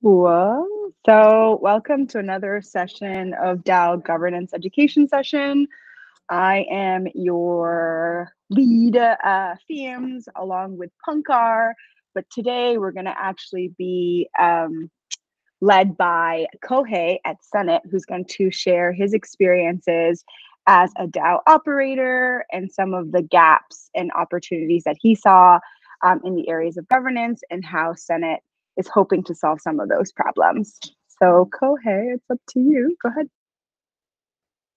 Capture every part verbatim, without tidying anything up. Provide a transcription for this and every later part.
Cool. So welcome to another session of DAO Governance Education Session. I am your lead, uh, Thems, along with Punkar, but today we're gonna actually be um, led by Kohei at Senate, who's going to share his experiences as a DAO operator and some of the gaps and opportunities that he saw um, in the areas of governance and how Senate is hoping to solve some of those problems. So Kohei, it's up to you. Go ahead.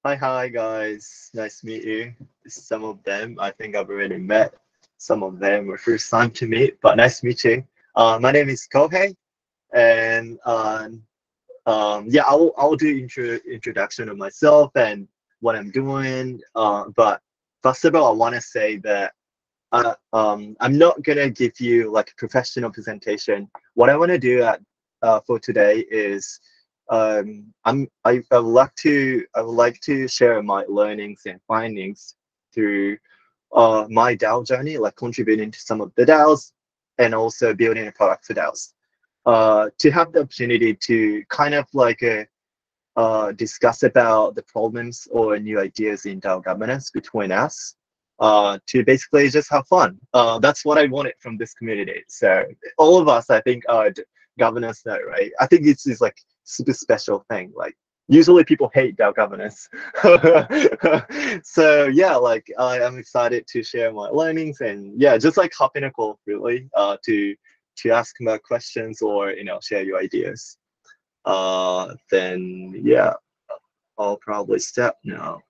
Hi, hi guys. Nice to meet you. Some of them, I think I've already met. Some of them were first time to meet, but nice to meet you. Uh, my name is Kohei, and um, um, yeah, I'll I'll do intro introduction of myself and what I'm doing. Uh, but first of all, I want to say that Uh, um, I'm not gonna give you like a professional presentation. What I want to do at, uh, for today is um, I'm I, I would like to I would like to share my learnings and findings through uh, my DAO journey, like contributing to some of the DAOs and also building a product for DAOs. Uh, to have the opportunity to kind of like a, uh, discuss about the problems or new ideas in DAO governance between us. Uh, to basically just have fun. Uh, that's what I wanted from this community. So all of us, I think, are governors now, right? I think it's is like super special thing. Like usually people hate DAO governance. So yeah, like I am excited to share my learnings and yeah, just like hop in a call really uh, to to ask more questions or you know share your ideas. Uh, then yeah, I'll probably stop now.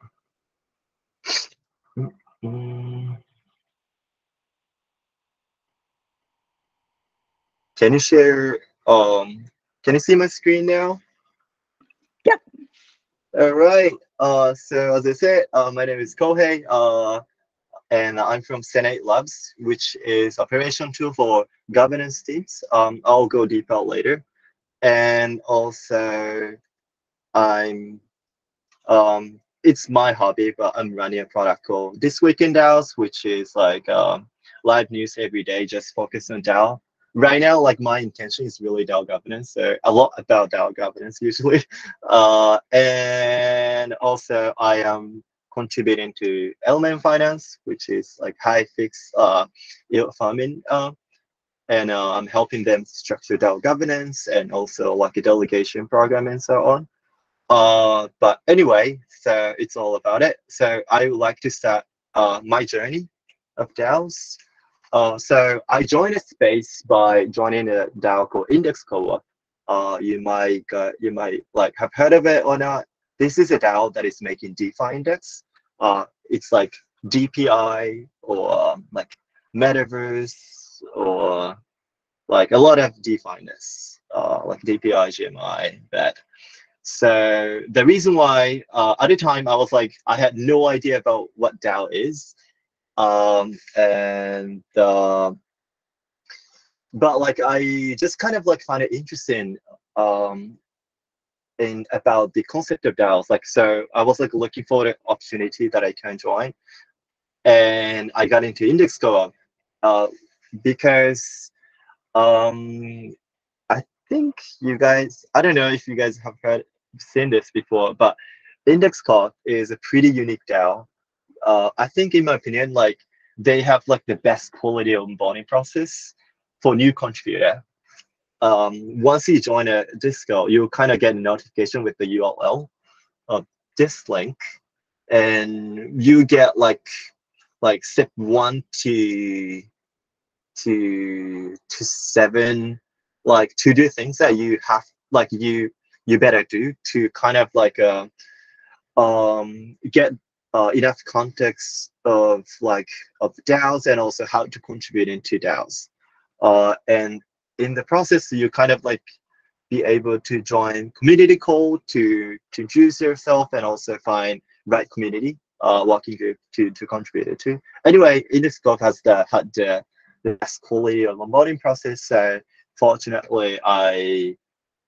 Can you share? Um, can you see my screen now? Yep. All right. Uh, so as I said, uh, my name is Kohei, uh, and I'm from Senate Labs, which is an operation tool for governance teams. Um, I'll go deeper later. And also, I'm. Um, It's my hobby, but I'm running a product called This Week in DAOs, which is like um, live news every day, just focus on DAO. Right now, like my intention is really DAO governance, so a lot about DAO governance usually. Uh, and also I am contributing to Element Finance, which is like high fix uh, yield farming. Uh, and uh, I'm helping them structure DAO governance and also like a delegation program and so on. Uh, but anyway, so it's all about it. So I would like to start uh, my journey of DAOs. Uh, so I joined a space by joining a DAO called Index Coop. Uh, you might uh, you might like have heard of it or not. This is a DAO that is making DeFi index. Uh, it's like D P I or um, like Metaverse or like a lot of DeFi index, uh, like D P I, G M I, that. So the reason why uh, at the time I was like I had no idea about what DAO is, um, and uh, but like I just kind of like find it interesting um, in about the concept of DAOs. Like so, I was like looking for the opportunity that I can join, and I got into Index Co-op uh, because. Um, I think you guys, I don't know if you guys have heard, seen this before, but Index Coop is a pretty unique DAO. Uh, I think in my opinion, like they have like the best quality onboarding process for new contributor. Um, once you join a Discord, you'll kind of get a notification with the U R L of this link and you get like, like step one to, to, to seven, like to do things that you have like you you better do to kind of like uh, um get uh, enough context of like of DAOs and also how to contribute into DAOs uh and in the process you kind of like be able to join community call to to introduce yourself and also find right community uh working group to to contribute to. Anyway, Index Coop has the had the, the best quality of onboarding process, so fortunately, I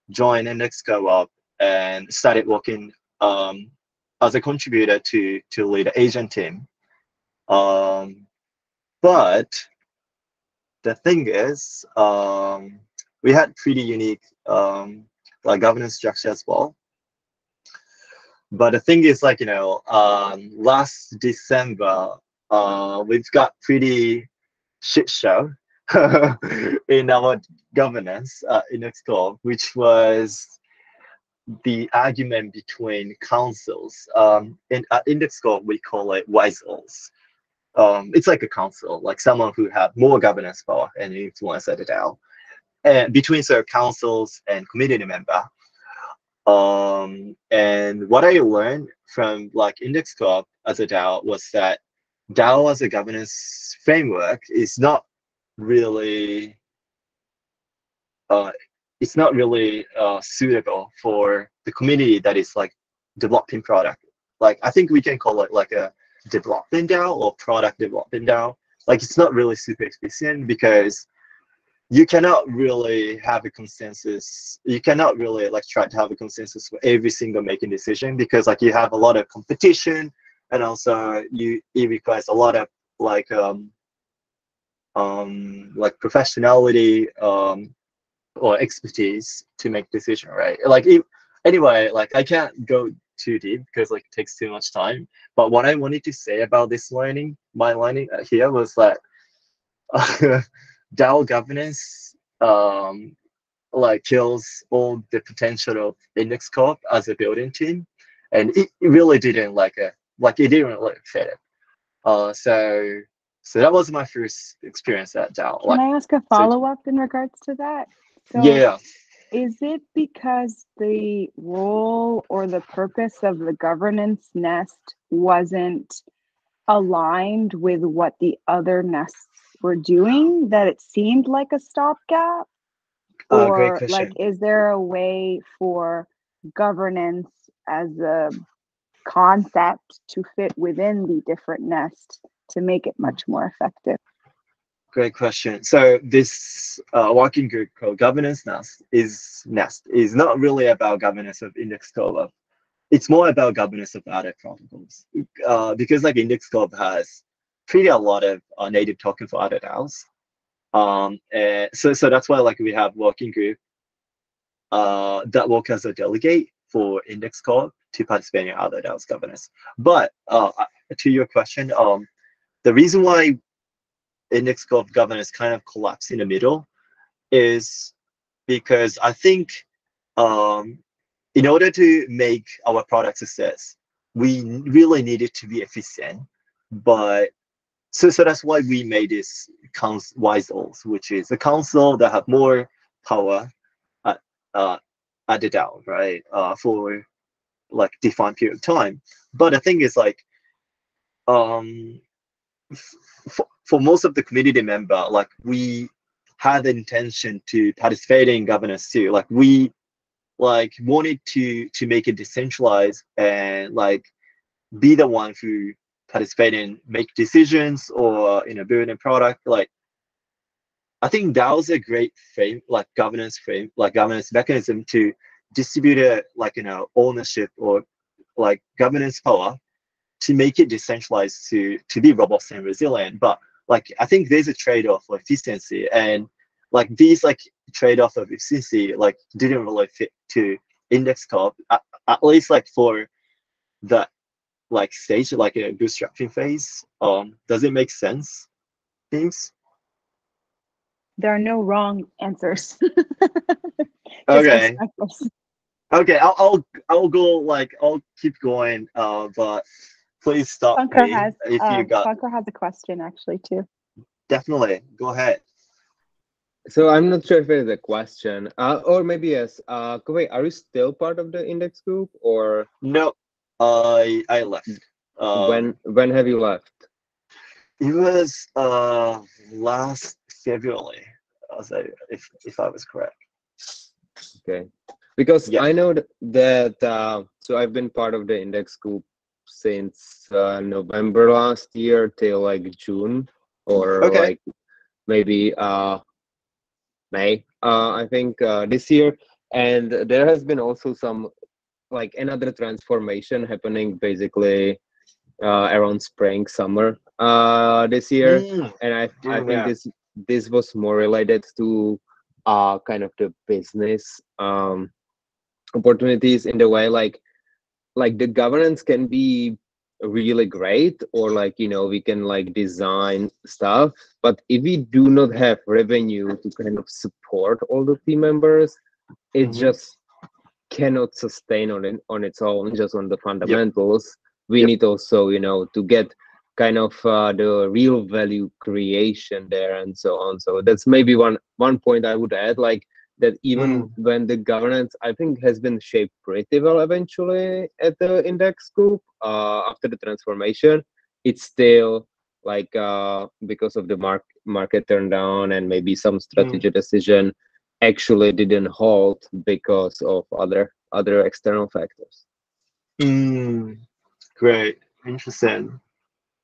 joined Index Coop and started working um, as a contributor to to lead the Asian team. Um, but the thing is, um, we had pretty unique um, like governance structure as well. But the thing is, like, you know, um, last December, uh, we've got pretty shit show in our governance uh, in Index Coop, which was the argument between councils. Um, in uh, Index Coop, we call it wiseals. Um, it's like a council, like someone who had more governance power and influence at the DAO, and between so councils and community member. Um and what I learned from like Index Coop as a DAO was that DAO as a governance framework is not really uh it's not really uh suitable for the community that is like developing product. Like I think we can call it like a development DAO or product development DAO. Like it's not really super efficient because you cannot really have a consensus. You cannot really like try to have a consensus for every single making decision because like you have a lot of competition, and also you it requires a lot of like um um like professionality um or expertise to make decision, right? Like if, anyway, like I can't go too deep because like it takes too much time. But what I wanted to say about this learning, my learning here was that. Uh, DAO governance um, like kills all the potential of Index Coop as a building team, and it really didn't like it. Like it didn't really fit it. Uh, so, so that was my first experience at DAO. Can like, I ask a follow up so, in regards to that? So yeah. Is it because the role or the purpose of the governance nest wasn't aligned with what the other nests were doing, that it seemed like a stopgap? Or uh, like, is there a way for governance as a concept to fit within the different nests to make it much more effective? Great question. So this uh, working group called Governance Nest is nest is not really about governance of Index Coop. It's more about governance of other protocols uh, because like Index Coop has pretty a lot of uh, native token for other DAOs, um, and so so that's why like we have working group uh, that work as a delegate for Index Coop to participate in other DAOs governance. But uh, to your question, um, the reason why Index Coop governance kind of collapsed in the middle is because I think um, in order to make our product success, we really needed to be efficient, but. So, so that's why we made this council wiseals, which is a council that have more power at, uh, at the DAO, right? Uh, for like defined period of time. But the thing is like, um, for, for most of the community member, like we had the intention to participate in governance too. Like we like wanted to, to make it decentralized and like be the one who participate in make decisions or you know build a product. Like I think DAO's a great frame like governance frame like governance mechanism to distribute a like you know ownership or like governance power to make it decentralized to to be robust and resilient. But like I think there's a trade-off for efficiency, and like these like trade-off of efficiency like didn't really fit to Index Coop at, at least like for the like stage, like a bootstrapping phase. Um, does it make sense? Things. There are no wrong answers. Okay. Okay. I'll, I'll I'll go like I'll keep going. Uh, but please stop Funker me has, if uh, you got. Funker has a question actually too. Definitely. Go ahead. So I'm not sure if it is a question, uh, or maybe yes. Uh, Kohei, are you still part of the Index Coop or no? I I left. Um, when when have you left? It was uh last February, so if if I was correct. Okay, because yeah. I know that uh, so I've been part of the Index Coop since uh, November last year till like June or okay. like maybe uh May uh I think uh, this year, and there has been also some. Like another transformation happening basically uh, around spring summer uh, this year, mm. and I, I think yeah. this this was more related to are kind of the business um, opportunities in the way, like, like the governance can be really great, or like, you know, we can like design stuff, but if we do not have revenue to kind of support all the team members, it mm-hmm. just cannot sustain on it, on its own, just on the fundamentals. Yep. We yep. need also, you know, to get kind of uh, the real value creation there and so on. So that's maybe one one point I would add, like that even mm. when the governance, I think, has been shaped pretty well eventually at the Index Coop uh, after the transformation, it's still like uh, because of the mark, market turn down and maybe some strategy mm. decision actually didn't hold because of other other external factors. Mm. Great, interesting.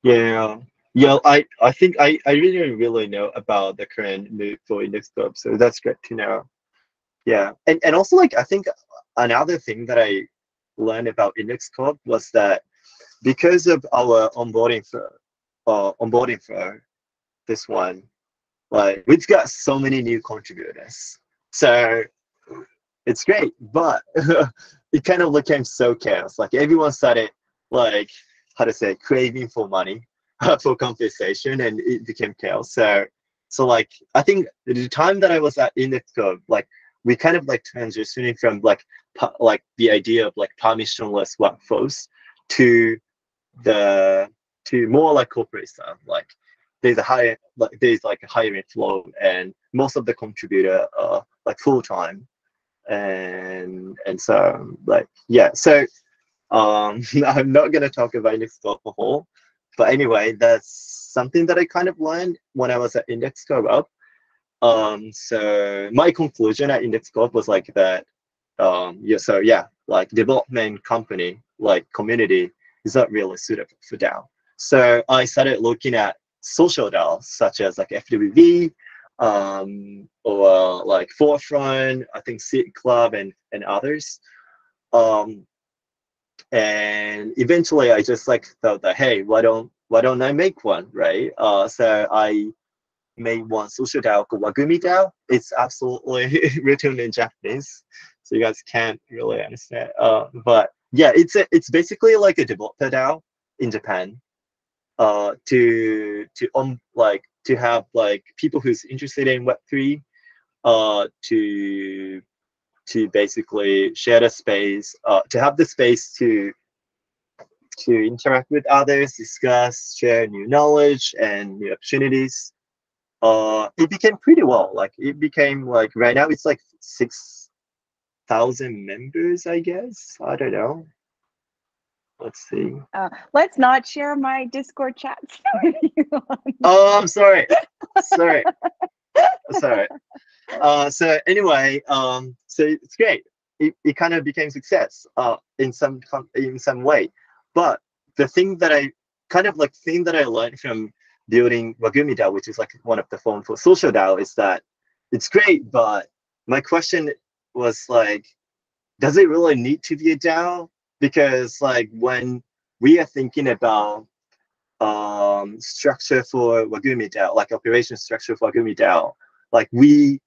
Yeah, yeah. I, I think I, I really really know about the current move for Index Coop, so that's great to know. Yeah, and and also like I think another thing that I learned about Index Coop was that because of our onboarding for uh, onboarding for this one, like we've got so many new contributors, so it's great. But it kind of became so chaos. Like everyone started like how to say craving for money for compensation, and it became chaos. So, so like I think the time that I was at Index Coop, like we kind of like transitioning from like like the idea of like permissionless workforce to the to more like corporate stuff. Like there's a higher like there's like a higher flow, and most of the contributor are like full time, and and so like yeah so. Um, I'm not going to talk about Index Coop for whole, but anyway, that's something that I kind of learned when I was at Index Coop up. Um, so my conclusion at Index Coop was like that, um, yeah, so yeah, like development company, like community is not really suitable for DAO. So I started looking at social DAOs such as like F W V, um, or like Forefront, I think Seed Club and, and others. Um, And eventually I just like thought that, hey, why don't why don't I make one, right? Uh, so I made one social DAO called Wagumi DAO. It's absolutely written in Japanese, so you guys can't really understand. Uh, but yeah, it's a, it's basically like a developer DAO in Japan. Uh, to to um like to have like people who's interested in Web three, uh, to to basically share the space, uh, to have the space to to interact with others, discuss, share new knowledge and new opportunities. Uh, it became pretty well. Like it became like right now it's like six thousand members, I guess. I don't know. Let's see. Uh, let's not share my Discord chats with you. Oh, I'm sorry. Sorry. Sorry. Uh, so anyway, um, so it's great. It, it kind of became success uh, in some in some way. But the thing that I kind of like thing that I learned from building Wagumi DAO, which is like one of the forms for social DAO, is that it's great. But my question was like, does it really need to be a DAO? Because like when we are thinking about um, structure for Wagumi DAO, like operation structure for Wagumi DAO, like we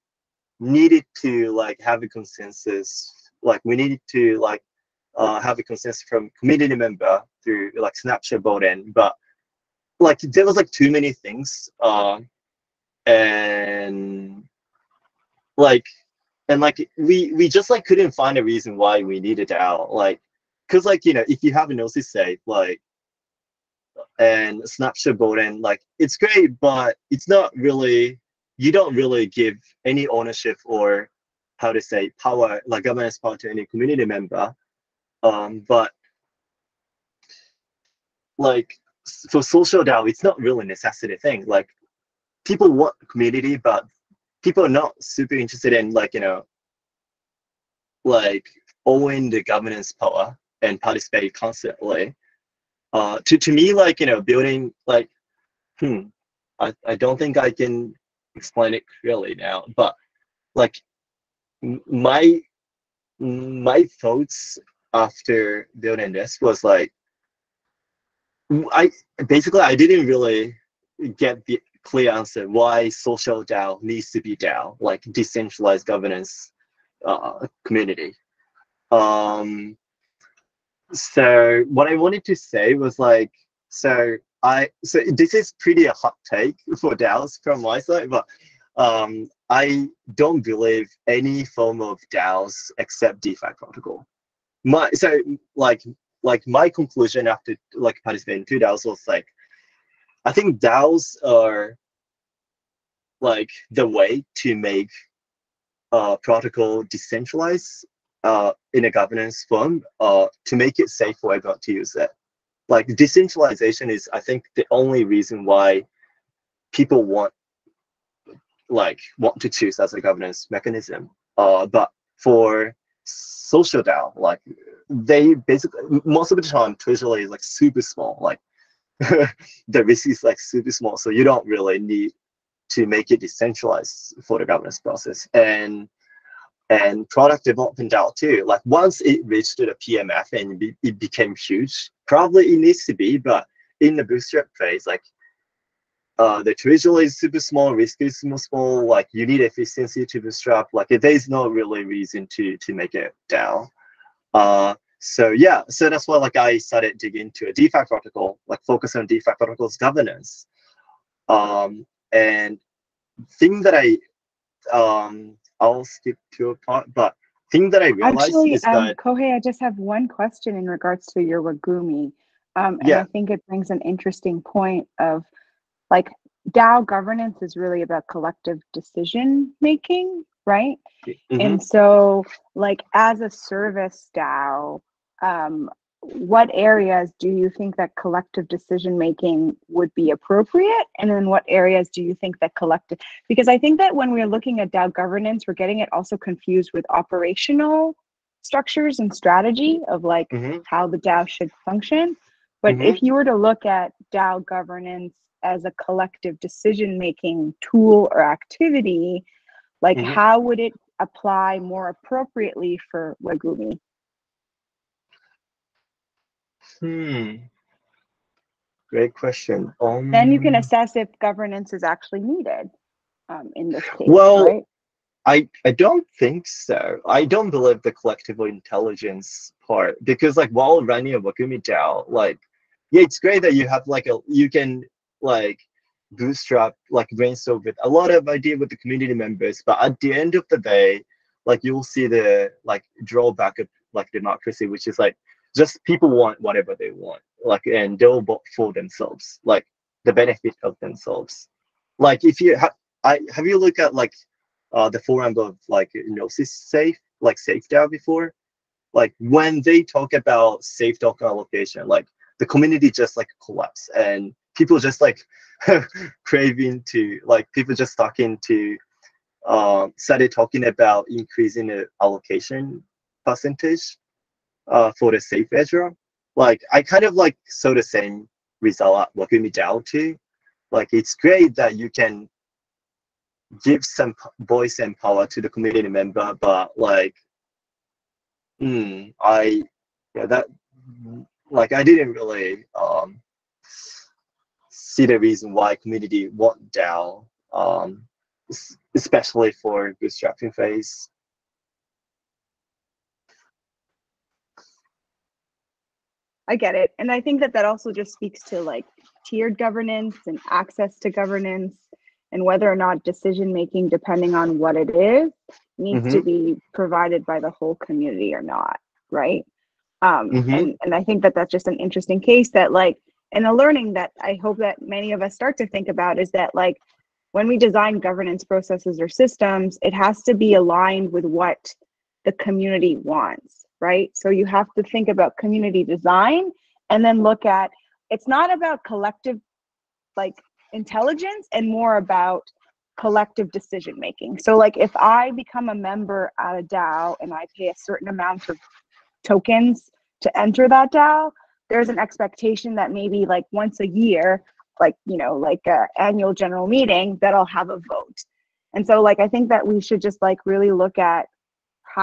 needed to like have a consensus, like we needed to like uh, have a consensus from community member through like Snapchat board end, but like there was like too many things, uh, and like and like we we just like couldn't find a reason why we needed DAO, like because like you know if you have a Gnosis Safe like and Snapchat board end, like it's great, but it's not really. You don't really give any ownership or how to say power, like governance power to any community member. Um, but like for social DAO, it's not really a necessity thing. Like people want community, but people are not super interested in like, you know, like owning the governance power and participate constantly. Uh, to, to me, like, you know, building like, hmm, I, I don't think I can explain it clearly now, but like my my thoughts after building this was like I basically I didn't really get the clear answer why social DAO needs to be DAO, like decentralized governance uh, community. Um, so what I wanted to say was like, so I, so this is pretty a hot take for DAOs from my side, but um, I don't believe any form of DAOs except DeFi protocol. My, so like, like my conclusion after like participating in two DAOs was like, I think DAOs are like the way to make uh, protocol decentralized uh, in a governance form uh, to make it safe for everyone to use it. Like decentralization is, I think, the only reason why people want like want to choose as a governance mechanism. Uh, but for social DAO, like they basically most of the time usually is like super small, like. The risk is like super small, so you don't really need to make it decentralized for the governance process. And and product development DAO too, like once it reached to the P M F and be, it became huge, probably it needs to be, but in the bootstrap phase, like uh, the usually is super small, risk is super small, like you need efficiency to bootstrap, like there's no really reason to to make it DAO. Uh, So yeah, so that's why like I started digging into a DeFi protocol, like focus on DeFi protocols governance. Um, and thing that I, um, I'll skip to a part, but thing that I realized Actually, is um, that- Kohei, I just have one question in regards to your Wagumi. Um, and yeah. I think it brings an interesting point of like DAO governance is really about collective decision-making, right? Mm-hmm. And so like as a service DAO, Um, what areas do you think that collective decision making would be appropriate? And then what areas do you think that collective, because I think that when we're looking at DAO governance, we're getting it also confused with operational structures and strategy of like mm-hmm. how the DAO should function. But mm-hmm. if you were to look at DAO governance as a collective decision making tool or activity, like mm-hmm. how would it apply more appropriately for Wagumi? Hmm. Great question. Um, then you can assess if governance is actually needed um, in this case. Well, right? I I don't think so. I don't believe the collective intelligence part because, like, while running a Wagumi DAO, like, yeah, it's great that you have like a you can like bootstrap like brainstorm with a lot of idea with the community members, but at the end of the day, like, you'll see the like drawback of like democracy, which is like. Just people want whatever they want, like, and they'll vote for themselves, like the benefit of themselves. Like if you have, I have you looked at like uh, the forum of like Gnosis Safe, like SafeDAO before, like when they talk about SafeDAO allocation, like the community just like collapse and people just like craving to like people just talking to um, started talking about increasing the allocation percentage. Uh, for the safe ledger, like I kind of like saw the same result at Wagumi DAO too. Like it's great that you can give some voice and power to the community member, but like, hmm, I yeah that like I didn't really um, see the reason why community want DAO, um, especially for bootstrapping phase. I get it. And I think that that also just speaks to like tiered governance and access to governance and whether or not decision-making, depending on what it is, needs mm-hmm. to be provided by the whole community or not, right? Um, mm-hmm. and, and I think that that's just an interesting case that like, and the learning that I hope that many of us start to think about is that like, when we design governance processes or systems, it has to be aligned with what the community wants. Right? So you have to think about community design and then look at, it's not about collective like intelligence and more about collective decision making. So like if I become a member at a DAO and I pay a certain amount of tokens to enter that DAO, there's an expectation that maybe like once a year, like, you know, like an annual general meeting that I'll have a vote. And so like, I think that we should just like really look at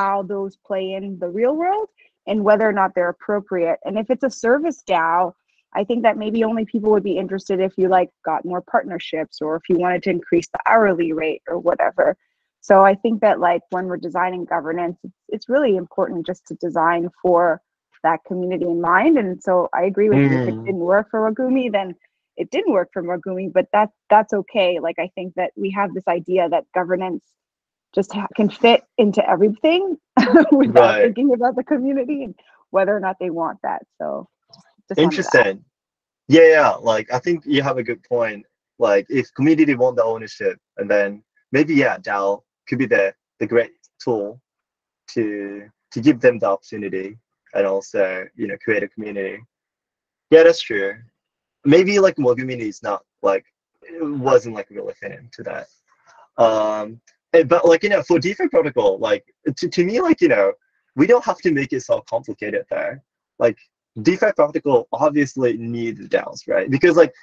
how those play in the real world and whether or not they're appropriate. And if it's a service DAO, I think that maybe only people would be interested if you like got more partnerships or if you wanted to increase the hourly rate or whatever. So I think that like when we're designing governance, it's really important just to design for that community in mind. And so I agree with mm. you. If it didn't work for Wagumi, then it didn't work for Wagumi, but that, that's okay. Like, I think that we have this idea that governance just ha can fit into everything without right. thinking about the community and whether or not they want that. So just interesting. Yeah, yeah. Like, I think you have a good point. Like, if community want the ownership, and then maybe, yeah, DAO could be the, the great tool to, to give them the opportunity and also, you know, create a community. Yeah, that's true. Maybe like Wagumi is not like, it wasn't like really fit into that. Um, But like, you know, for DeFi protocol, like to, to me, like, you know, we don't have to make it so complicated there. Like DeFi protocol obviously needs DAOs, right? Because like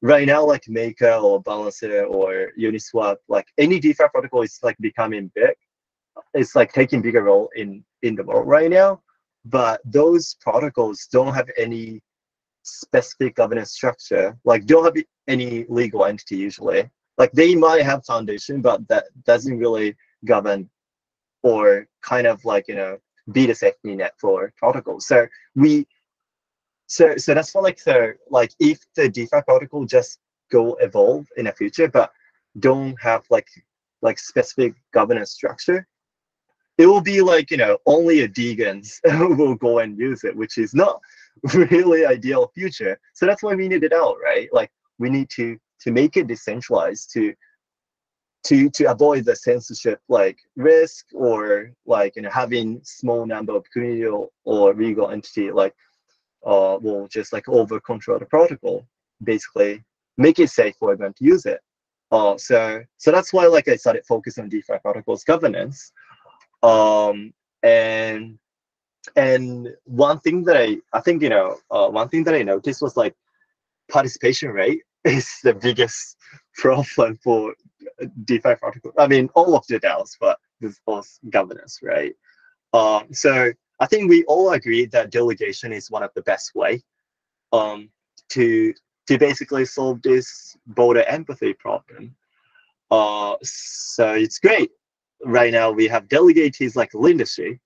right now, like Maker or Balancer or Uniswap, like any DeFi protocol is like becoming big. It's like taking bigger role in, in the world right now. But those protocols don't have any specific governance structure, like don't have any legal entity usually. Like they might have foundation, but that doesn't really govern or kind of like, you know, be the safety net for protocols. So we, so, so that's what like, so like if the DeFi protocol just go evolve in the future, but don't have like, like specific governance structure, it will be like, you know, only a Deegans will go and use it, which is not really ideal future. So that's why we need it out, right? Like we need to, to make it decentralized to to to avoid the censorship like risk or like you know having small number of communal or legal entity like uh will just like over control the protocol, basically make it safe for everyone to use it. Uh so so that's why like I started focusing on DeFi protocols governance. Um and and one thing that I I think you know uh one thing that I noticed was like participation rate is the biggest problem for DeFi protocol. I mean, all of the DAOs, but this was governance, right? Um, so I think we all agree that delegation is one of the best way um, to to basically solve this border empathy problem. Uh, so it's great. Right now we have delegatees like Lindashi,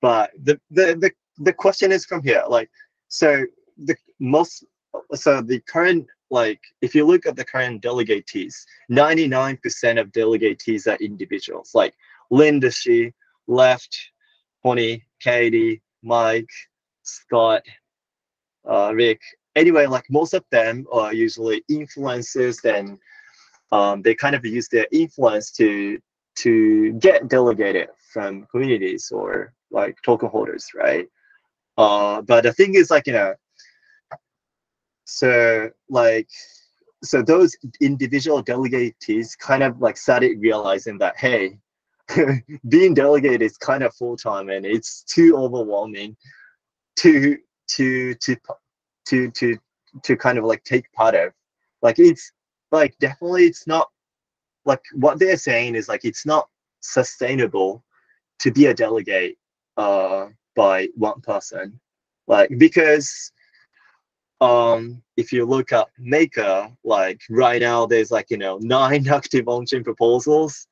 but the the the the question is from here, like so the most so the current like, if you look at the current delegatees, ninety-nine percent of delegatees are individuals, like Linda Shi, Left, Pony, Katie, Mike, Scott, uh, Rick. Anyway, like most of them are usually influencers, and um, they kind of use their influence to, to get delegated from communities or like token holders, right? Uh, but the thing is like, you know, So like, so those individual delegatees kind of like started realizing that, hey, being delegated is kind of full-time and it's too overwhelming to, to, to, to, to, to kind of like take part of. Like it's like, definitely it's not like what they're saying is like, it's not sustainable to be a delegate uh, by one person, like, because Um, if you look at Maker, like right now, there's like, you know, nine active on-chain proposals,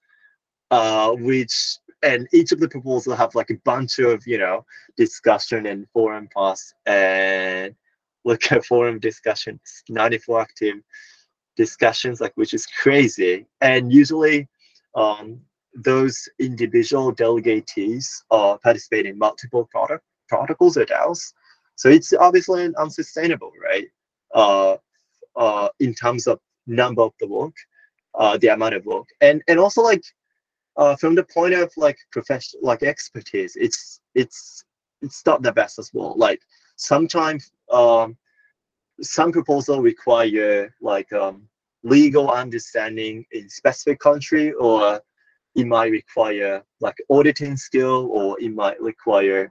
uh, which, and each of the proposals have like a bunch of, you know, discussion and forum pass, and look at forum discussions, ninety-four active discussions, like, which is crazy. And usually um, those individual delegatees uh, participate in multiple product protocols or DAOs. So it's obviously unsustainable, right? Uh, uh, in terms of number of the work, uh, the amount of work, and and also like uh, from the point of like profession, like expertise, it's it's it's not the best as well. Like sometimes um, some proposals require like um, legal understanding in specific country, or it might require like auditing skill, or it might require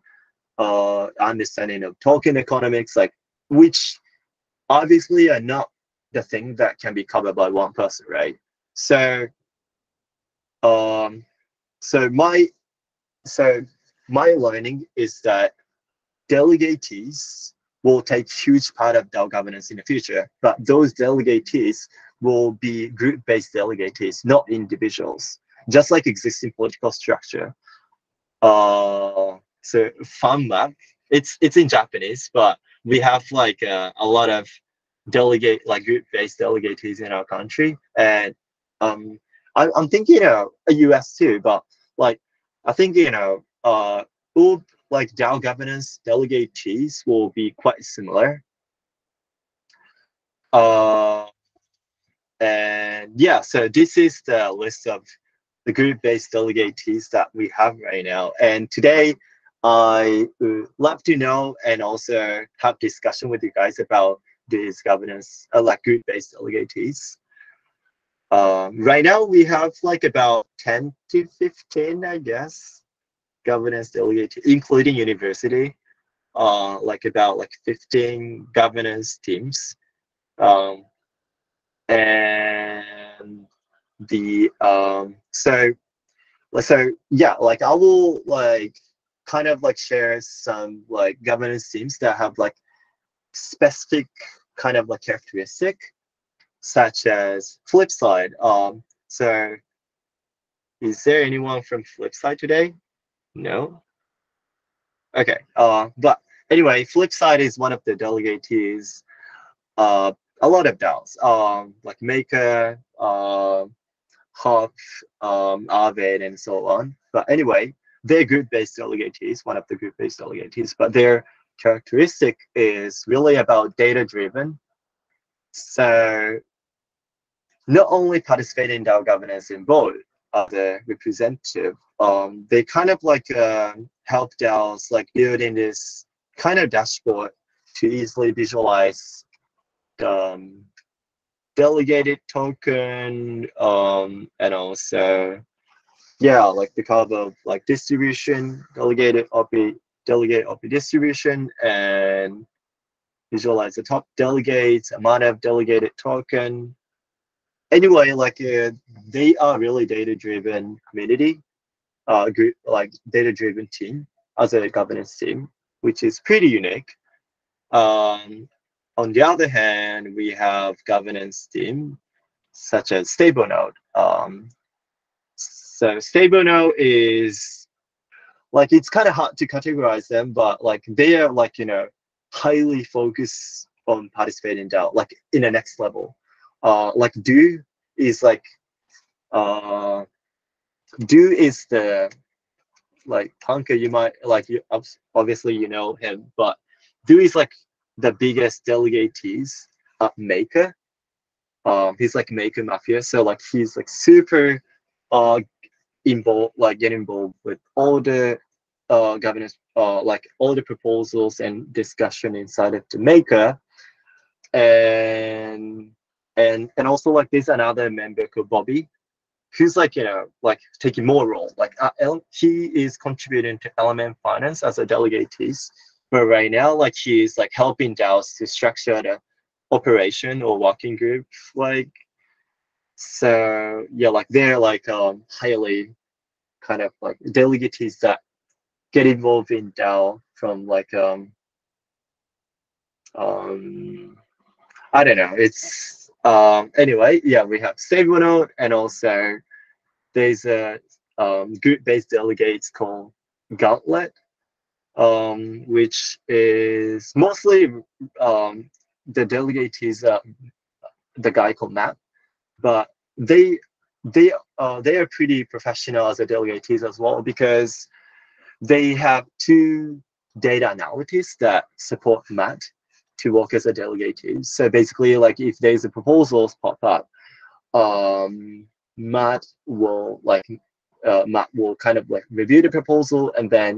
uh understanding of token economics, like which obviously are not the thing that can be covered by one person, right? So um so my so my learning is that delegatees will take huge part of DAO governance in the future. But those delegatees will be group-based delegatees, not individuals, just like existing political structure. Uh, so FANMA, it's it's in Japanese, but we have like uh, a lot of delegate, like group-based delegatees in our country, and um, I, I'm thinking you know, U S too, but like I think you know uh, all like DAO governance delegatees will be quite similar. Uh, and yeah, so this is the list of the group-based delegatees that we have right now. And today, I would love to know and also have discussion with you guys about these governance, uh, like group-based delegatees. Um, right now, we have like about ten to fifteen, I guess, governance delegatees, including university, uh, like about like fifteen governance teams. Um, and the um so so yeah, like I will like kind of like share some like governance teams that have like specific kind of like characteristic, such as Flipside. Um so is there anyone from Flipside today? No? Okay. Uh but anyway, Flipside is one of the delegatees, uh a lot of DAOs, um like Maker, uh Hop, um, Arvid, and so on. But anyway, they're group-based delegatees, one of the group-based delegatees, but their characteristic is really about data-driven. So not only participate in DAO governance in both of the representative, um, they kind of like uh, help DAOs like building this kind of dashboard to easily visualize um, delegated token, um, and also, yeah, like the cover of like distribution, delegated O P I, delegate O P I distribution, and visualize the top delegates, amount of delegated token. Anyway, like uh, they are really data-driven community, uh, group, like data-driven team as a governance team, which is pretty unique. Um, On the other hand, we have governance team such as StableNode. Um, so StableNode is like, it's kind of hard to categorize them, but like they are like, you know, highly focused on participating in DAO, like in the next level. Uh, like Do is like, uh, Do is the like punker, you might like, you obviously you know him, but Do is like the biggest delegatees at Maker. Um, he's like Maker Mafia, so like he's like super uh involved, like get involved with all the uh governance, uh like all the proposals and discussion inside of the Maker. And and and also like there's another member called Bobby, who's like you know like taking more role. Like uh, he is contributing to Element Finance as a delegatees. But right now, like he is like helping DAOs to structure the operation or working group, like so. Yeah, like they're like um highly kind of like delegatees that get involved in DAO from like um um I don't know. It's um anyway yeah we have StableNode, and also there's a um, group-based delegates called Gauntlet, um which is mostly um the delegatees, uh, the guy called Matt, but they they uh they are pretty professional as a delegatees as well, because they have two data analysts that support Matt to work as a delegatees. So basically, like if there's a proposals pop up, um Matt will like uh, Matt will kind of like review the proposal, and then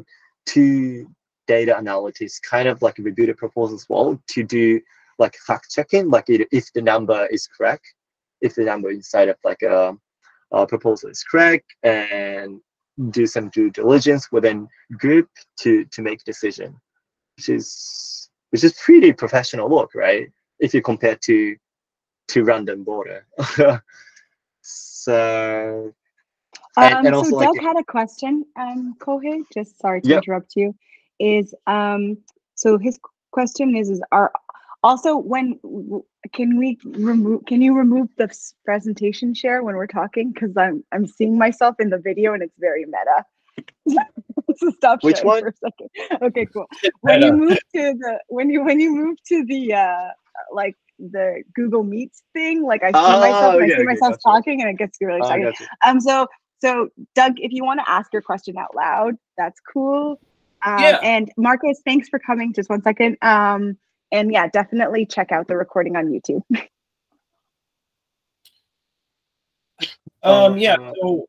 two data analytics kind of like review the proposal as well to do like fact checking, like it, if the number is correct, if the number inside of like a, a proposal is correct, and do some due diligence within group to to make decision, which is which is pretty professional work, right? If you compare to to random border. So. And, um, and also, so Doug like, had a question, um, Kohei, just sorry to yep. interrupt you, is um, so his question is, is are also when can we remove? Can you remove the presentation share when we're talking? Because I'm I'm seeing myself in the video and it's very meta. So stop Which one? For a second. Okay, cool. When you move to the when you when you move to the uh, like the Google Meets thing, like I see oh, myself, and yeah, I see okay, myself talking, right. and it gets really exciting. Oh, um, so so Doug, if you want to ask your question out loud, that's cool. Um, yeah. And Marcus, thanks for coming. Just one second. Um, and yeah, definitely check out the recording on YouTube. um, yeah. So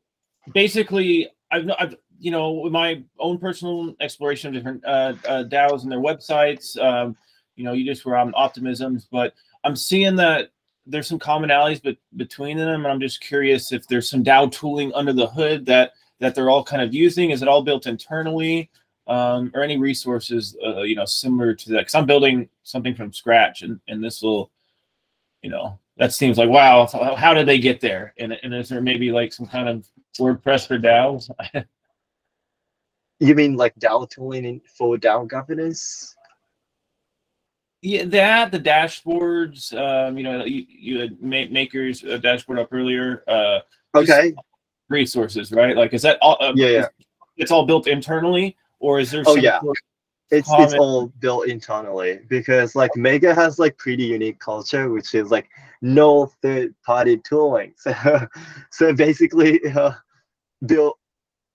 basically, I've, I've you know, my own personal exploration of different uh, uh, DAOs and their websites. Um, you know, you just were on Optimisms, but I'm seeing that there's some commonalities be between them, and I'm just curious if there's some DAO tooling under the hood that that they're all kind of using. Is it all built internally? Um, or any resources, uh, you know, similar to that? Because I'm building something from scratch, and, and this will, you know, that seems like, wow, how did they get there? And, and is there maybe like some kind of WordPress for DAOs? You mean like DAO tooling for DAO governance? Yeah, that, the dashboards, um, you know, you, you had Maker's uh, dashboard up earlier. Uh, okay. Resources, right? Like, is that all? Um, yeah, yeah. Is, it's all built internally? Or is there oh yeah it's common? It's all built internally, because like Maker has like pretty unique culture, which is like no third-party tooling, so, so basically uh, build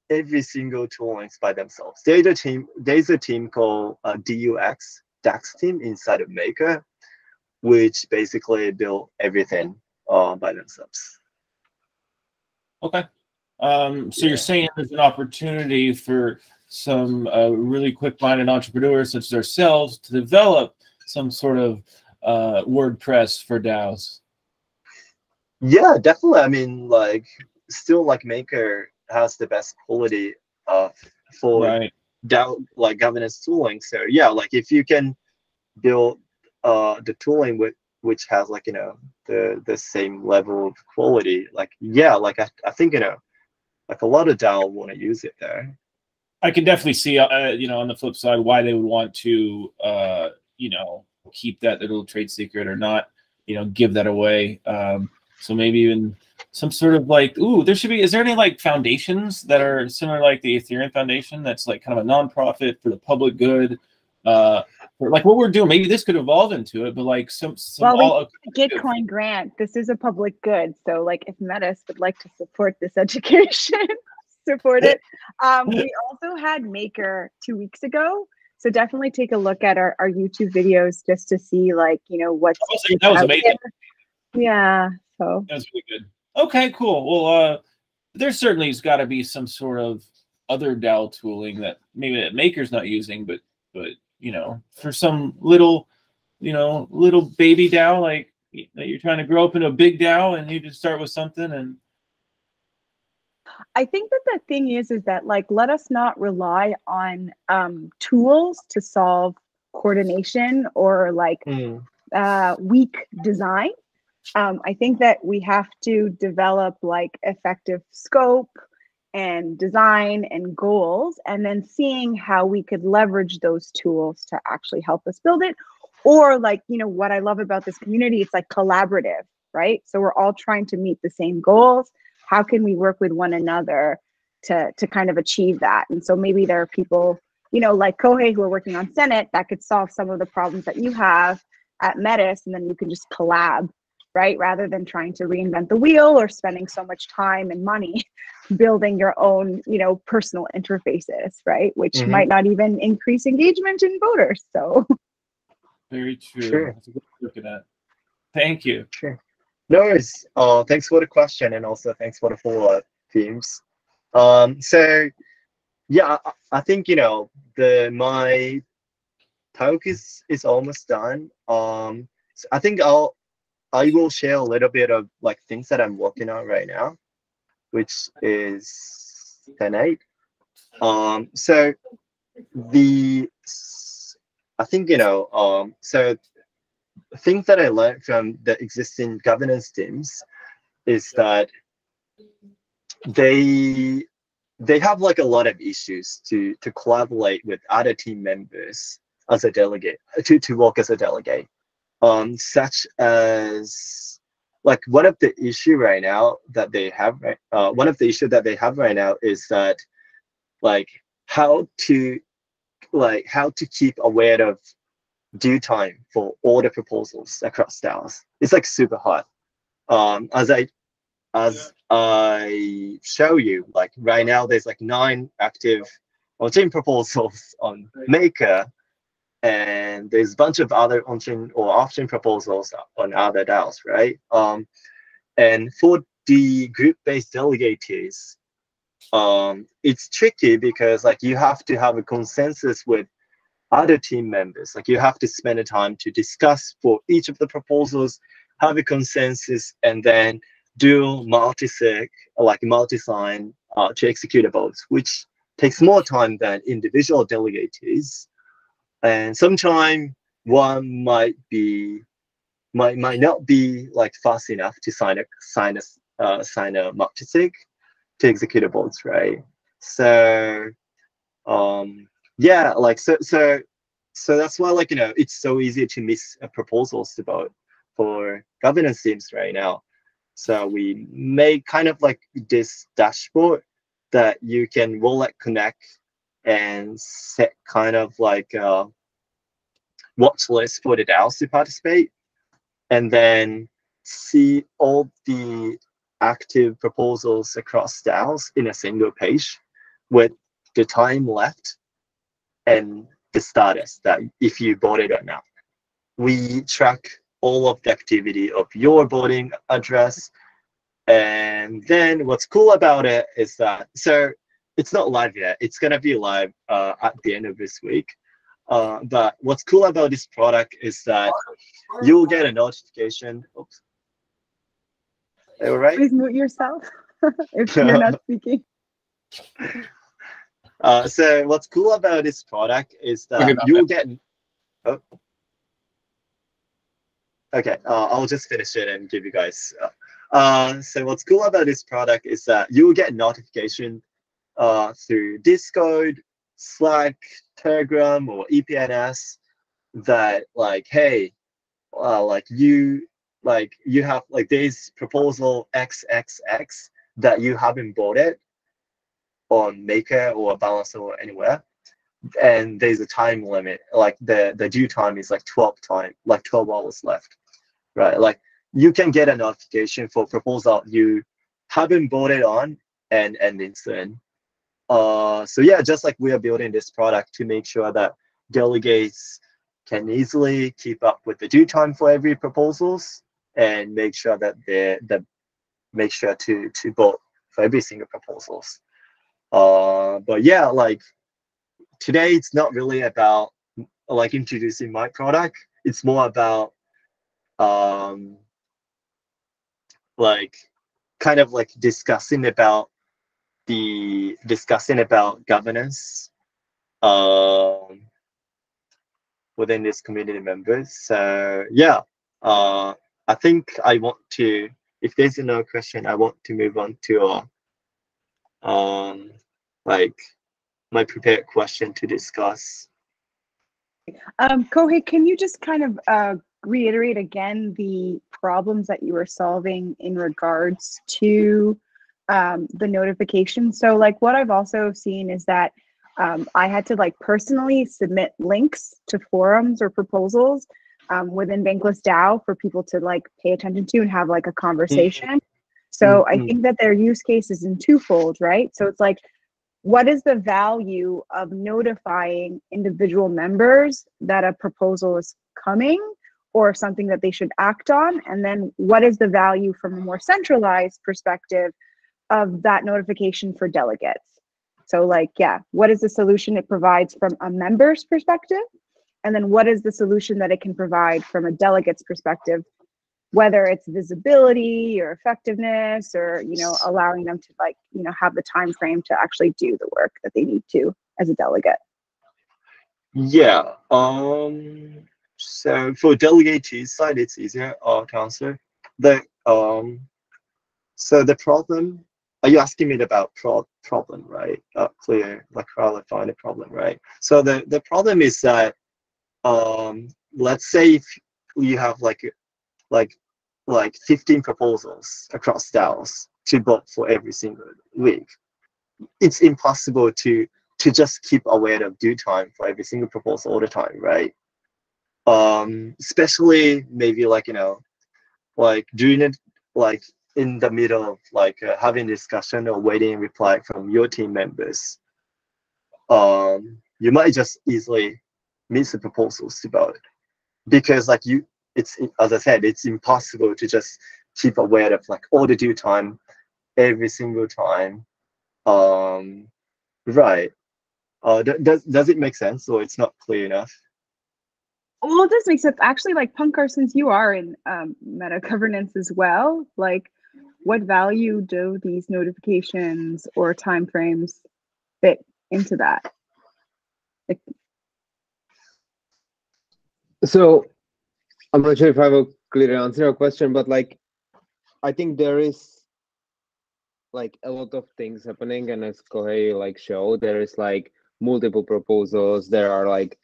every single tooling by themselves. There's a team there's a team called uh, D U X DAX team inside of Maker, which basically build everything uh, by themselves. Okay. Um, so yeah. You're saying there's an opportunity for some uh, really quick-minded entrepreneurs such as ourselves to develop some sort of uh, WordPress for DAOs. Yeah, definitely. I mean, like, still, like, Maker has the best quality uh, for right. DAO, like, governance tooling. So, yeah, like, if you can build uh, the tooling with, which has, like, you know, the, the same level of quality, like, yeah, like, I, I think, you know, like, a lot of DAO want to use it there. I can definitely see, uh, you know, on the flip side, why they would want to, uh, you know, keep that little trade secret or not, you know, give that away. Um, so maybe even some sort of like, ooh, there should be, is there any like foundations that are similar, like the Ethereum Foundation, that's like kind of a nonprofit for the public good? Uh, for, like what we're doing, maybe this could evolve into it, but like some, some well, all Gitcoin grant, this is a public good. So like if Metis would like to support this education. Support it. Um, we also had Maker two weeks ago, so definitely take a look at our, our YouTube videos just to see, like, you know, what's that was, that was amazing. There. Yeah, so that was really good. Okay, cool. Well, uh, there certainly's got to be some sort of other DAO tooling that maybe that Maker's not using, but but you know, for some little, you know, little baby DAO like that you're trying to grow up into a big DAO, and you just start with something and. I think that the thing is, is that like, let us not rely on um, tools to solve coordination or like mm. uh, weak design. Um, I think that we have to develop like effective scope and design and goals, and then seeing how we could leverage those tools to actually help us build it. Or like, you know, what I love about this community, it's like collaborative, right? So we're all trying to meet the same goals. How can we work with one another to, to kind of achieve that? And so maybe there are people, you know, like Kohei who are working on Senate that could solve some of the problems that you have at Metis, and then you can just collab, right? Rather than trying to reinvent the wheel or spending so much time and money building your own, you know, personal interfaces, right? Which mm-hmm. might not even increase engagement in voters, so. Very true. Sure. That's a good look at that. Thank you. Sure. No worries. Uh, thanks for the question, and also thanks for the follow-up themes. Um, so, yeah, I, I think, you know, the my talk is, is almost done. Um, so I think I'll I will share a little bit of like things that I'm working on right now, which is tonight. Um, so the I think you know um, so. Things that I learned from the existing governance teams is that they they have like a lot of issues to to collaborate with other team members as a delegate, to, to work as a delegate, um, such as, like, one of the issue right now that they have, right, uh, one of the issue that they have right now is that, like, how to, like, how to keep aware of due time for all the proposals across DAOs. It's like super hard. Um, as I, as yeah. I show you, like, right now there's like nine active on-chain proposals on Maker, and there's a bunch of other on-chain or off-chain proposals on other DAOs, right? Um, and for the group-based delegatees, um, it's tricky because, like, you have to have a consensus with other team members. Like, you have to spend the time to discuss for each of the proposals, have a consensus, and then do multisig, like multi-sign, uh, to execute a vote, which takes more time than individual delegatees. And sometimes one might be might might not be like fast enough to sign a sign a uh, sign a multisig to execute a vote, right? So, um, yeah, like so so so that's why, like, you know, it's so easy to miss a proposals to vote for governance teams right now. So we made kind of like this dashboard that you can wallet connect and set kind of like a watch list for the DAOs to participate, and then see all the active proposals across DAOs in a single page with the time left and the status that if you voted or not. We track all of the activity of your voting address. And then what's cool about it is that, so it's not live yet. It's going to be live uh, at the end of this week. Uh, but what's cool about this product is that you'll get a notification. Oops. All right. Please mute yourself if you're not speaking. Uh, so what's cool about this product is that you'll get... Oh. Okay, uh, I'll just finish it and give you guys. Uh, uh, so what's cool about this product is that you'll get notification uh, through Discord, Slack, Telegram, or E P N S that, like, hey, uh, like you, like you have like this proposal triple X that you haven't voted on Maker or Balancer or anywhere, and there's a time limit. Like the the due time is like twelve time, like twelve hours left. Right, like you can get a notification for proposal you haven't voted on and ending soon. Uh, so yeah, just like we are building this product to make sure that delegates can easily keep up with the due time for every proposals and make sure that they the make sure to to vote for every single proposals. Uh, but yeah, like today it's not really about like introducing my product. It's more about um like kind of like discussing about the discussing about governance um within this community members. So yeah, uh I think I want to, if there's another question, I want to move on to uh, um like my prepared question to discuss. Um Kohei, can you just kind of uh reiterate again the problems that you were solving in regards to um, the notification? So like what I've also seen is that um, I had to like personally submit links to forums or proposals um, within Bankless DAO for people to like pay attention to and have like a conversation. Mm-hmm. So mm-hmm. I think that their use case is in twofold, right? So it's like, what is the value of notifying individual members that a proposal is coming or something that they should act on? And then what is the value from a more centralized perspective of that notification for delegates? So like, yeah, what is the solution it provides from a member's perspective? And then what is the solution that it can provide from a delegate's perspective, whether it's visibility or effectiveness or, you know, allowing them to like, you know, have the time frame to actually do the work that they need to as a delegate? Yeah. Um... So for delegatees side, it's easier uh, to answer. The um, so the problem. Are you asking me about pro problem, right? Uh, clear, like clarifying the problem, right? So the the problem is that um, let's say if you have like like like fifteen proposals across DAOs to vote for every single week, it's impossible to to just keep aware of due time for every single proposal all the time, right? Um, especially maybe like, you know, like during it, like in the middle of like uh, having discussion or waiting reply from your team members, um, you might just easily miss the proposals to vote because like you, it's, as I said, it's impossible to just keep aware of like all the due time every single time. Um, right. Uh, does, does it make sense or it's not clear enough? Well, this makes sense. Actually, like Punkar, since you are in um, meta governance as well, like what value do these notifications or timeframes fit into that? Like... So I'm not sure if I have a clear answer or question, but like, I think there is like a lot of things happening. And as Kohei like showed, there is like multiple proposals. There are like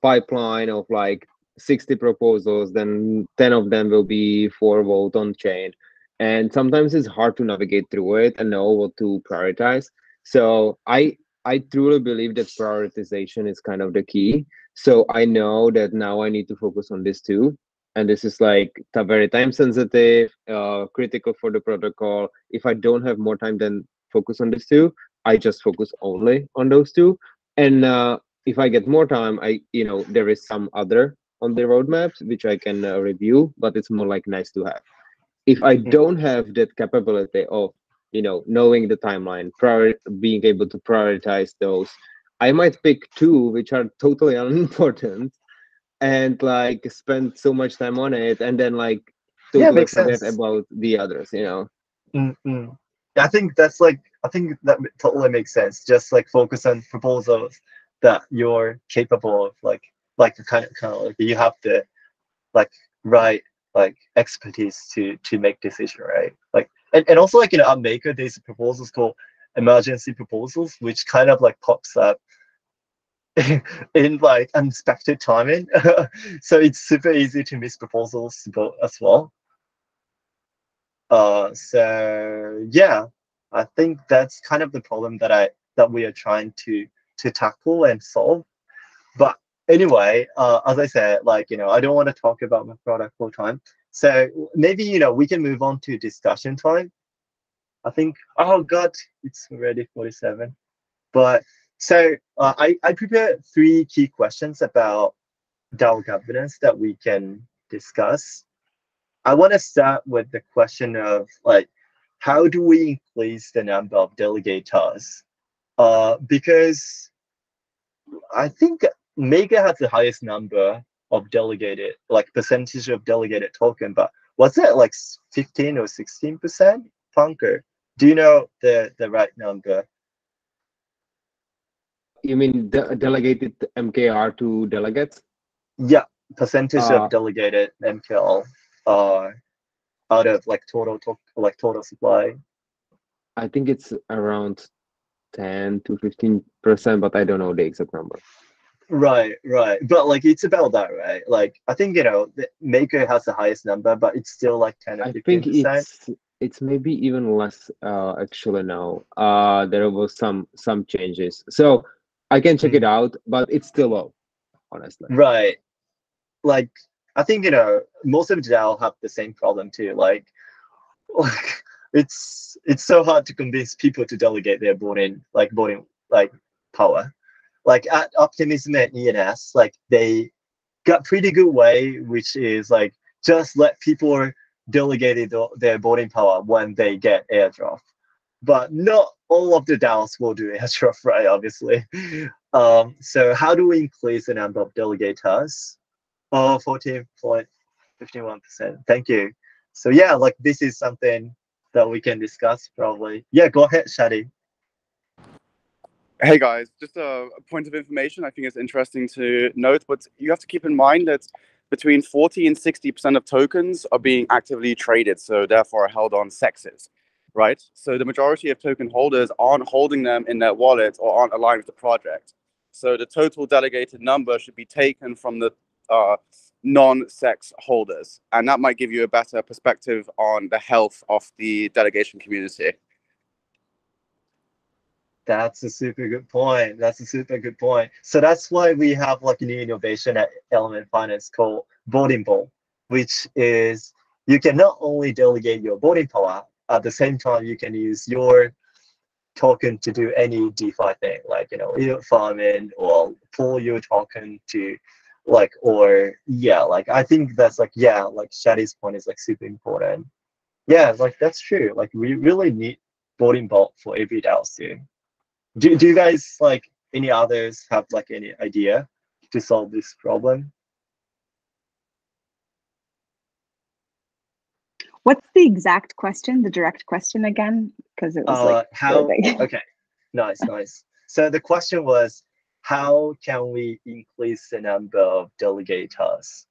pipeline of like sixty proposals, then ten of them will be for vote on chain, and sometimes it's hard to navigate through it and know what to prioritize. So i i truly believe that prioritization is kind of the key. So I know that now I need to focus on this too, and this is like very time sensitive, uh critical for the protocol. If I don't have more time than focus on this too, I just focus only on those two. And uh if I get more time, I, you know, there is some other on the roadmaps which I can uh, review, but it's more like nice to have. If I don't have that capability of, you know, knowing the timeline, prior, being able to prioritize those, I might pick two which are totally unimportant and like spend so much time on it and then like totally yeah, forget sense. about the others, you know. Mm-hmm. I think that's like, I think that totally makes sense. Just like focus on proposals that you're capable of, like, like the kind of, kind of like you have the, like, right, like expertise to to make decision, right? Like, and, and also like in our Maker, there's proposals called emergency proposals, which kind of like pops up in, in like unexpected timing. So it's super easy to miss proposals to vote as well. Uh, so yeah, I think that's kind of the problem that I that we are trying to. to tackle and solve. But anyway, uh, as I said, like, you know, I don't want to talk about my product full time. So maybe, you know, we can move on to discussion time. I think, oh God, it's already forty-seven. But so uh, I, I prepared three key questions about DAO governance that we can discuss. I want to start with the question of like, how do we increase the number of delegators? Uh, because I think Maker has the highest number of delegated, like percentage of delegated token, but was that like fifteen or sixteen percent? Punker, do you know the, the right number? You mean de delegated M K R to delegates? Yeah, percentage uh, of delegated M K R uh, out of like total, to like total supply. I think it's around ten to fifteen percent, but I don't know the exact number. Right, right. But like it's about that, right? Like I think, you know, the Maker has the highest number, but it's still like ten or fifteen percent. I think it's it's maybe even less uh actually now. Uh there was some some changes. So I can check mm. it out, but it's still low, honestly. Right. Like I think, you know, most of the DAO have the same problem too. Like like it's it's so hard to convince people to delegate their voting like voting like power. Like at Optimism and E N S, like they got pretty good way, which is like just let people delegate their voting power when they get airdrop. But not all of the DAOs will do airdrop, right? Obviously. Um, so how do we increase the number of delegators? Oh, fourteen point five one percent. Thank you. So yeah, like this is something that we can discuss probably. Yeah, go ahead, Shadi. Hey guys, just a point of information I think it's interesting to note, but you have to keep in mind that between forty and sixty percent of tokens are being actively traded, so therefore are held on sexes, right? So the majority of token holders aren't holding them in their wallet or aren't aligned with the project. So the total delegated number should be taken from the uh, non-sex holders. And that might give you a better perspective on the health of the delegation community. That's a super good point. That's a super good point. So that's why we have like a new innovation at Element Finance called voting pool, which is you can not only delegate your voting power, at the same time you can use your token to do any DeFi thing, like, you know, either farming or pull your token to like, or yeah, like I think that's like, yeah, like Shadi's point is like super important. Yeah, like that's true. Like we really need voting pool for every DAO soon. Do, do you guys, like, any others have, like, any idea to solve this problem? What's the exact question, the direct question again? Because it was, uh, like, how, really okay, nice, nice. So the question was, how can we increase the number of delegators?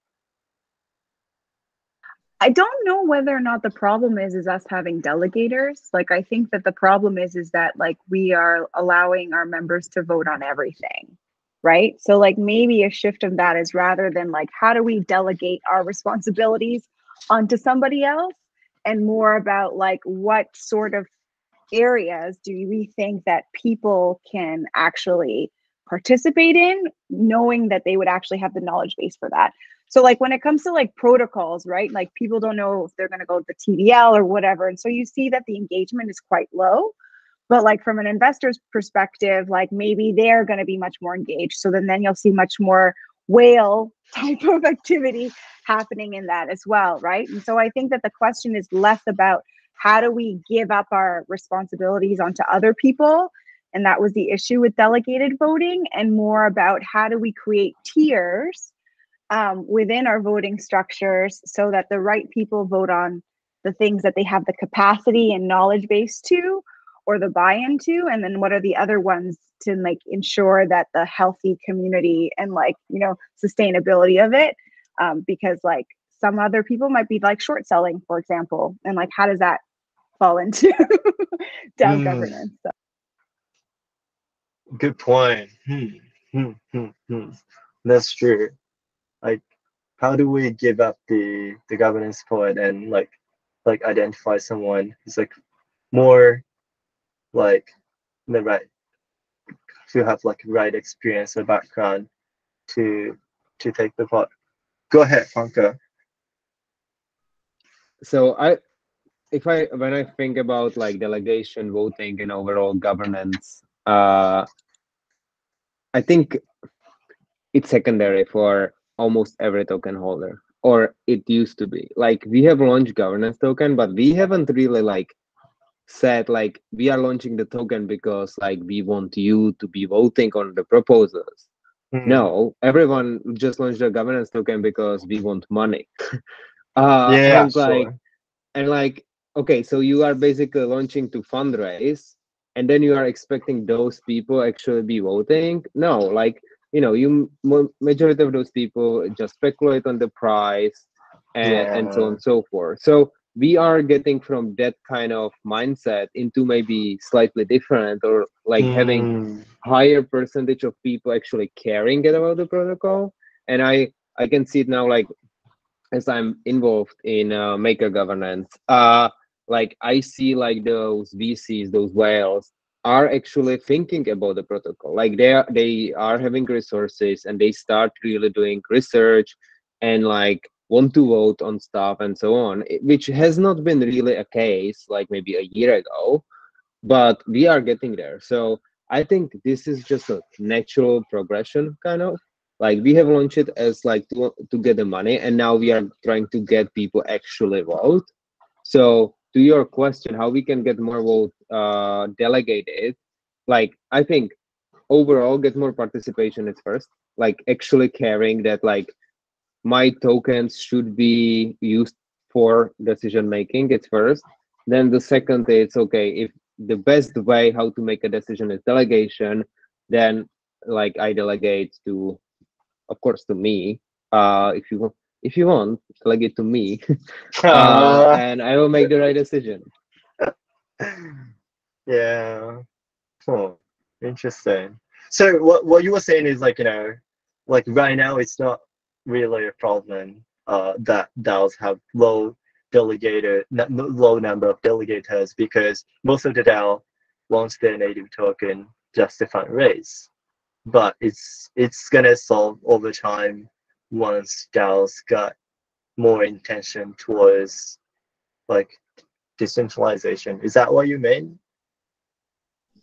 I don't know whether or not the problem is is us having delegators. Like, I think that the problem is is that like we are allowing our members to vote on everything, right? So like maybe a shift of that is rather than like how do we delegate our responsibilities onto somebody else, and more about like what sort of areas do we think that people can actually participate in, knowing that they would actually have the knowledge base for that. So like when it comes to like protocols, right? Like people don't know if they're going to go to the T D L or whatever. And so you see that the engagement is quite low, but like from an investor's perspective, like maybe they're going to be much more engaged. So then, then you'll see much more whale type of activity happening in that as well, right? And so I think that the question is less about how do we give up our responsibilities onto other people? And that was the issue with delegated voting, and more about how do we create tiers Um, within our voting structures so that the right people vote on the things that they have the capacity and knowledge base to, or the buy-in to, and then what are the other ones to like ensure that the healthy community and like, you know, sustainability of it, um, because like some other people might be like short selling, for example, and like how does that fall into DAO mm. governance? So. Good point. Hmm. Hmm. Hmm. Hmm. That's true. Like, how do we give up the the governance point and like like identify someone who's like more like the right to have like right experience or background to to take the part? Go ahead, Franco. So I, if I when I think about like delegation voting and overall governance, uh, I think it's secondary for almost every token holder, or it used to be. Like we have launched governance token, but we haven't really like said like we are launching the token because like we want you to be voting on the proposals. Mm-hmm. No, everyone just launched a governance token because we want money. uh, yeah, and, like, sure. and like okay, so you are basically launching to fundraise, and then you are expecting those people actually be voting? No, like. You know, you majority of those people just speculate on the price and, yeah. and so on and so forth. So we are getting from that kind of mindset into maybe slightly different, or like mm. having higher percentage of people actually caring about the protocol. And I, I can see it now, like as I'm involved in uh, Maker governance, uh, like I see like those V Cs, those whales, are actually thinking about the protocol. Like they are, they are having resources and they start really doing research and like want to vote on stuff and so on, which has not been really a case like maybe a year ago, but we are getting there. So I think this is just a natural progression kind of. Like we have launched it as like to, to get the money, and now we are trying to get people actually vote. So to your question, how we can get more vote uh, delegated, like I think overall get more participation at first, like actually caring that like my tokens should be used for decision making at first. Then the second is, okay, if the best way how to make a decision is delegation, then like I delegate to, of course, to me, uh, if you want. If you want, delegate to me, uh, and I will make the right decision. Yeah. Oh, interesting. So what what you were saying is like, you know, like right now it's not really a problem uh, that DAOs have low delegated low number of delegators, because most of the DAO wants their native token just to fundraise. But it's it's gonna solve over time once DAOs got more intention towards like decentralization. Is that what you mean?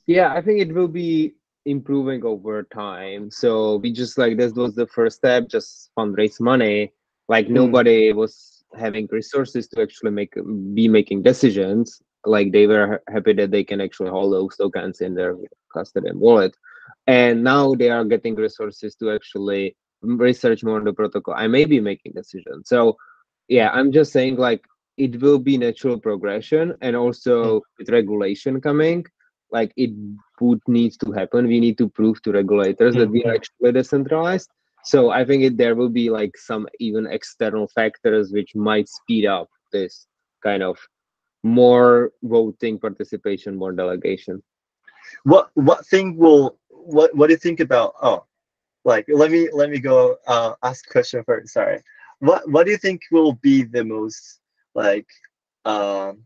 Yeah, I think it will be improving over time. So we just like, this was the first step, just fundraise money. Like nobody mm. was having resources to actually make be making decisions. Like they were happy that they can actually hold those tokens in their custody and wallet. And now they are getting resources to actually research more on the protocol. I may be making decisions. So yeah, I'm just saying like, it will be natural progression, and also with regulation coming, like it would need to happen. We need to prove to regulators that we are actually decentralized. So I think it, there will be like some even external factors which might speed up this kind of more voting participation, more delegation. What what thing will what what do you think about? Oh, like let me let me go uh, ask question first. Sorry, what what do you think will be the most like um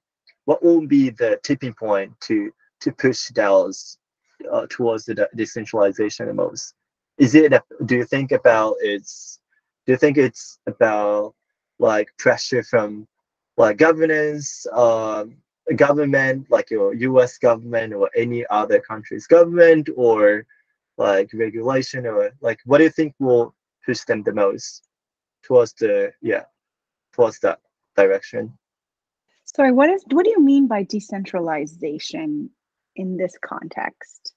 what will be the tipping point to to push DAOs uh, towards the de decentralization the most? Is it a, do you think about it's do you think it's about like pressure from like governance um government like your U S government or any other country's government, or like regulation, or like what do you think will push them the most towards the yeah towards that direction? Sorry, what is what do you mean by decentralization in this context?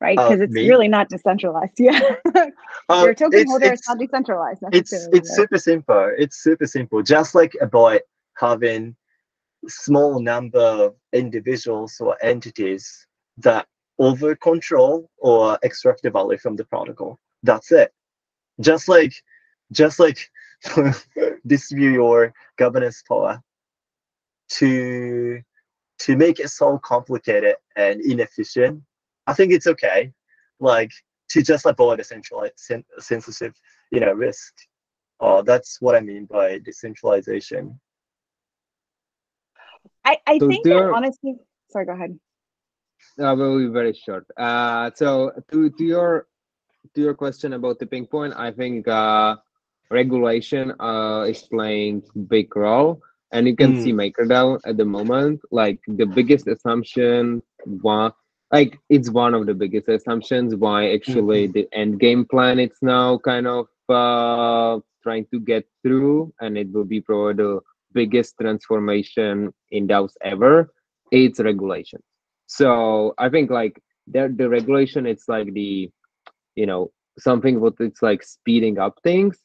Right, because uh, it's me? really not decentralized. Yeah, uh, your token it's, holder it's, is not decentralized. It's it's super simple. It's super simple. Just like about having small number of individuals or entities that over control or extract the value from the protocol. That's it. Just like just like. distribute your governance power to to make it so complicated and inefficient. I think it's okay, like to just avoid a centralized censorship, you know, risk. Oh, that's what I mean by decentralization. I I so think that honestly. Sorry, go ahead. I will be very short. Uh, so to to your to your question about the tipping point, I think. Uh, Regulation uh, is playing big role, and you can mm. see MakerDAO at the moment. Like the biggest assumption, why, like it's one of the biggest assumptions why actually mm-hmm. the end game plan it's now kind of uh, trying to get through, and it will be probably the biggest transformation in DAOs ever. It's regulation. So I think like the the regulation, it's like the you know something what it's like speeding up things.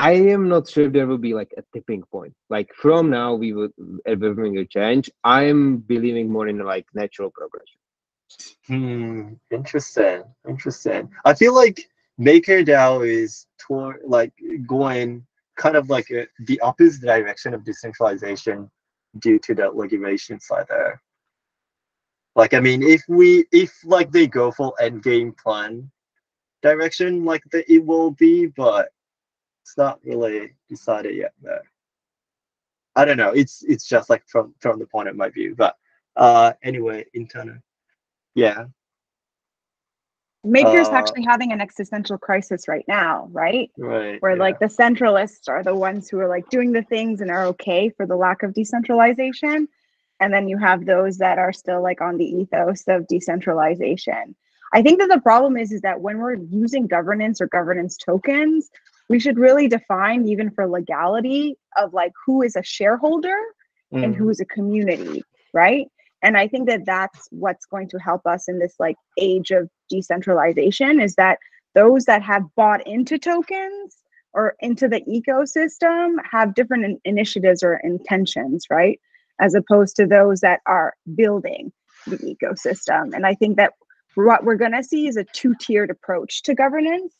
I am not sure there will be like a tipping point. Like from now, we would everything will change. I am believing more in like natural progression. Hmm. Interesting. Interesting. I feel like MakerDAO is toward like going kind of like a, the opposite direction of decentralization due to that regulation side there. Like I mean, if we if like they go for end game plan direction, like the, it will be, but. It's not really decided yet though. I don't know, it's it's just like from from the point of my view, but uh anyway, internal yeah Maker's uh, actually having an existential crisis right now, right right where yeah. like the centralists are the ones who are like doing the things and are okay for the lack of decentralization, and then you have those that are still like on the ethos of decentralization. I think that the problem is is that when we're using governance or governance tokens, we should really define, even for legality, of like who is a shareholder mm. and who is a community, right? And I think that that's what's going to help us in this like age of decentralization, is that those that have bought into tokens or into the ecosystem have different in initiatives or intentions, right? As opposed to those that are building the ecosystem. And I think that what we're gonna see is a two-tiered approach to governance.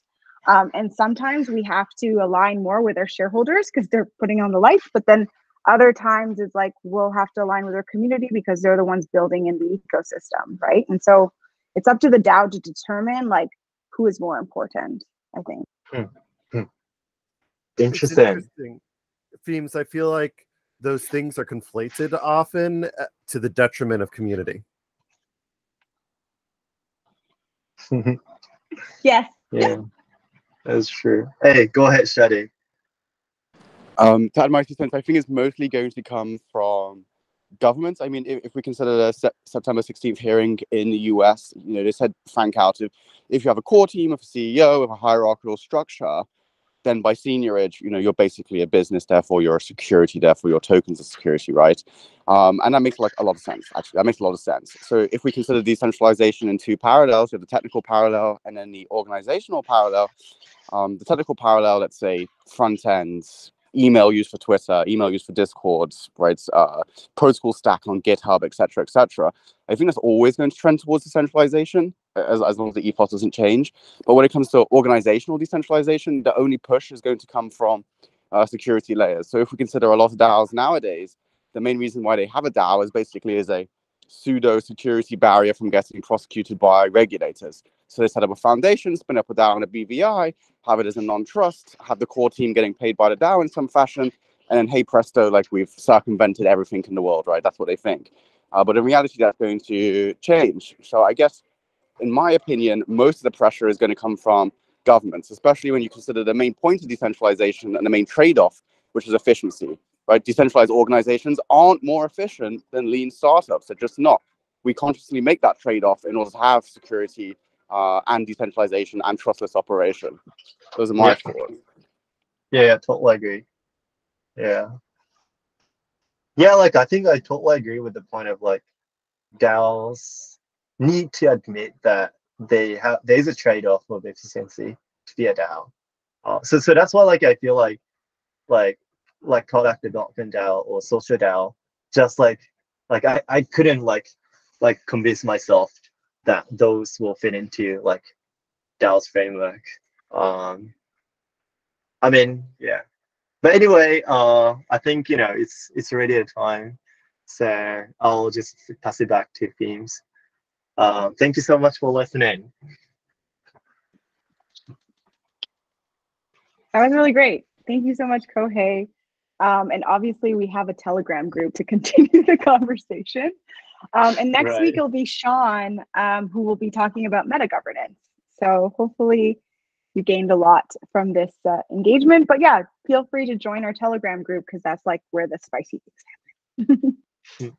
Um, and sometimes we have to align more with our shareholders because they're putting on the lights, but then other times it's like, we'll have to align with our community because they're the ones building in the ecosystem, right? And so it's up to the DAO to determine like who is more important, I think. Hmm. Hmm. Interesting. interesting themes. I feel like those things are conflated often to the detriment of community. Yes. Yeah, that's true. Hey, go ahead, Shadi. Um, to add my two cents, I think it's mostly going to come from governments. I mean, if, if we consider the se September sixteenth hearing in the U S, you know, they said frank out, if, if you have a core team, of a C E O, of a hierarchical structure, then by seniorage, you know, you're basically a business, therefore you're a security, therefore your tokens are security, right? Um, and that makes like a lot of sense, actually. That makes a lot of sense. So if we consider decentralization in two parallels, you have the technical parallel and then the organizational parallel. Um, the technical parallel, let's say, front ends, email used for Twitter, email used for Discord, right? Uh, protocol stack on GitHub, et cetera, et cetera. I think that's always going to trend towards decentralization, as, as long as the ethos doesn't change. But when it comes to organizational decentralization, the only push is going to come from uh, security layers. So if we consider a lot of DAOs nowadays, the main reason why they have a DAO is basically as a pseudo security barrier from getting prosecuted by regulators. So they set up a foundation, spin up a DAO and a B V I, have it as a non-trust, have the core team getting paid by the DAO in some fashion, and then hey presto, like we've circumvented everything in the world, right? That's what they think. Uh, but in reality, that's going to change. So I guess, in my opinion, most of the pressure is going to come from governments, especially when you consider the main point of decentralization and the main trade-off, which is efficiency, right? Decentralized organizations aren't more efficient than lean startups. They're just not. We consciously make that trade-off in order to have security Uh, and decentralization and trustless operation. Those are my thoughts. Yeah, yeah, totally agree. Yeah. Yeah, like I think I totally agree with the point of like DAOs need to admit that they have there's a trade-off of efficiency to be a DAO. Uh, so so that's why like I feel like like like product development DAO or social DAO, just like like I, I couldn't like like convince myself that those will fit into like DAO's framework. Um, I mean, yeah. But anyway, uh, I think you know it's it's already a time, so I'll just pass it back to themes. Uh, thank you so much for listening. That was really great. Thank you so much, Kohei. Um, and obviously, we have a Telegram group to continue the conversation. Um, and next right. week it'll be Sean, um, who will be talking about meta governance. So hopefully you gained a lot from this uh, engagement. But yeah, feel free to join our Telegram group because that's like where the spicy things happen.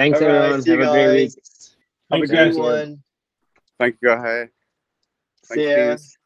Thanks All everyone. Right, have a great week. Have a good one. Thank you, guys. Thank you. See ya.